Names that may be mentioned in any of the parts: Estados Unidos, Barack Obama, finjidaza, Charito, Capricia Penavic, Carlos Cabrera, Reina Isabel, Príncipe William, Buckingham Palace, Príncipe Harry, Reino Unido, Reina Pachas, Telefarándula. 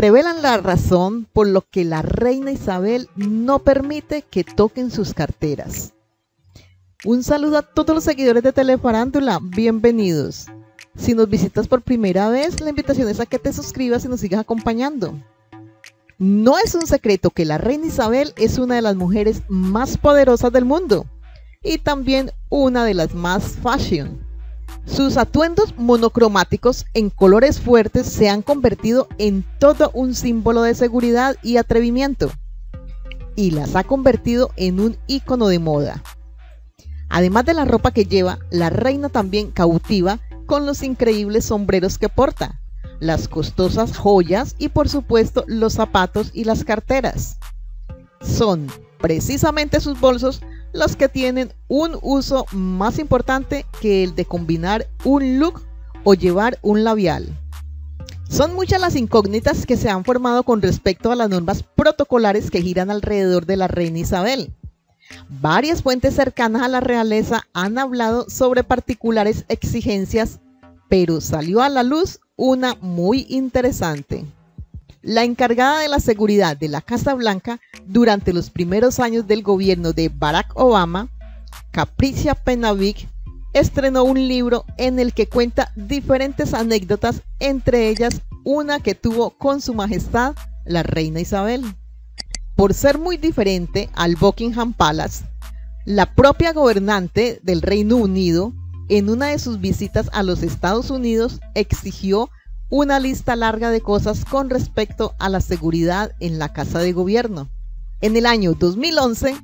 revelan la razón por lo que la reina Isabel no permite que toquen sus carteras. Un saludo a todos los seguidores de Telefarándula, bienvenidos. Si nos visitas por primera vez, la invitación es a que te suscribas y nos sigas acompañando. No es un secreto que la reina Isabel es una de las mujeres más poderosas del mundo y también una de las más fashion. Sus atuendos monocromáticos en colores fuertes se han convertido en todo un símbolo de seguridad y atrevimiento y las ha convertido en un ícono de moda. Además de la ropa que lleva, la reina también cautiva con los increíbles sombreros que porta, las costosas joyas y por supuesto los zapatos y las carteras. Son precisamente sus bolsos los que tienen un uso más importante que el de combinar un look o llevar un labial. Son muchas las incógnitas que se han formado con respecto a las normas protocolares que giran alrededor de la reina Isabel. Varias fuentes cercanas a la realeza han hablado sobre particulares exigencias, pero salió a la luz una muy interesante. La encargada de la seguridad de la Casa Blanca durante los primeros años del gobierno de Barack Obama, Capricia Penavic, estrenó un libro en el que cuenta diferentes anécdotas, entre ellas una que tuvo con su majestad, la reina Isabel. Por ser muy diferente al Buckingham Palace, la propia gobernante del Reino Unido, en una de sus visitas a los Estados Unidos, exigió una lista larga de cosas con respecto a la seguridad en la Casa de Gobierno. En el año 2011,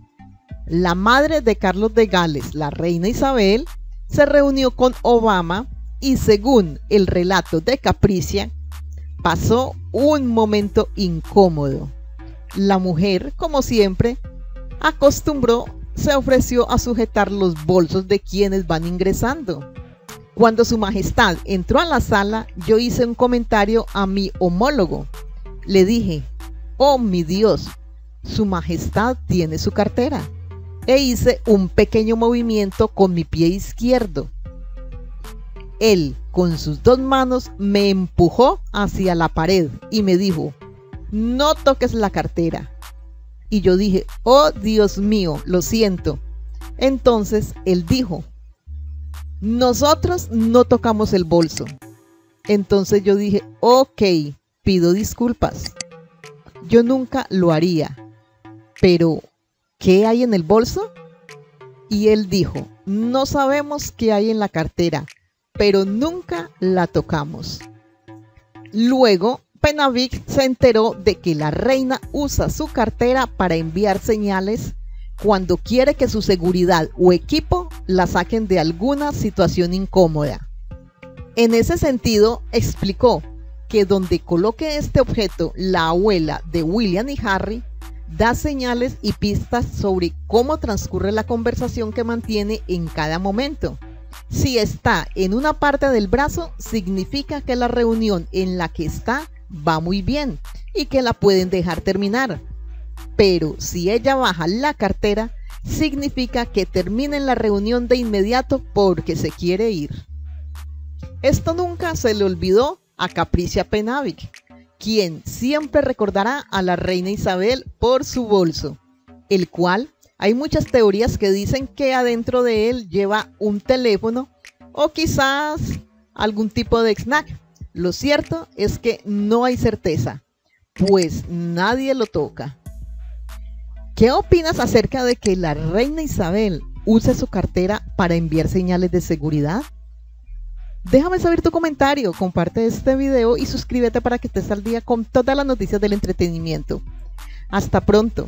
la madre de Carlos de Gales, la reina Isabel, se reunió con Obama y, según el relato de Capricia, pasó un momento incómodo. La mujer, como siempre, acostumbró se ofreció a sujetar los bolsos de quienes van ingresando. Cuando su majestad entró a la sala, yo hice un comentario a mi homólogo. Le dije, oh mi Dios, su majestad tiene su cartera. E hice un pequeño movimiento con mi pie izquierdo. Él, con sus dos manos, me empujó hacia la pared y me dijo, no toques la cartera. Y yo dije, oh Dios mío, lo siento. Entonces él dijo, nosotros no tocamos el bolso. Entonces yo dije, ok, pido disculpas. Yo nunca lo haría. Pero, ¿qué hay en el bolso? Y él dijo, no sabemos qué hay en la cartera, pero nunca la tocamos. Luego, Penavic se enteró de que la reina usa su cartera para enviar señales cuando quiere que su seguridad o equipo la saquen de alguna situación incómoda. En ese sentido, explicó que donde coloque este objeto la abuela de William y Harry, da señales y pistas sobre cómo transcurre la conversación que mantiene en cada momento. Si está en una parte del brazo, significa que la reunión en la que está va muy bien y que la pueden dejar terminar, pero si ella baja la cartera significa que terminen la reunión de inmediato porque se quiere ir. Esto nunca se le olvidó a Capricia Penavic, quien siempre recordará a la reina Isabel por su bolso, el cual hay muchas teorías que dicen que adentro de él lleva un teléfono o quizás algún tipo de snack. Lo cierto es que no hay certeza, pues nadie lo toca. ¿Qué opinas acerca de que la reina Isabel use su cartera para enviar señales de seguridad? Déjame saber tu comentario, comparte este video y suscríbete para que estés al día con todas las noticias del entretenimiento. Hasta pronto.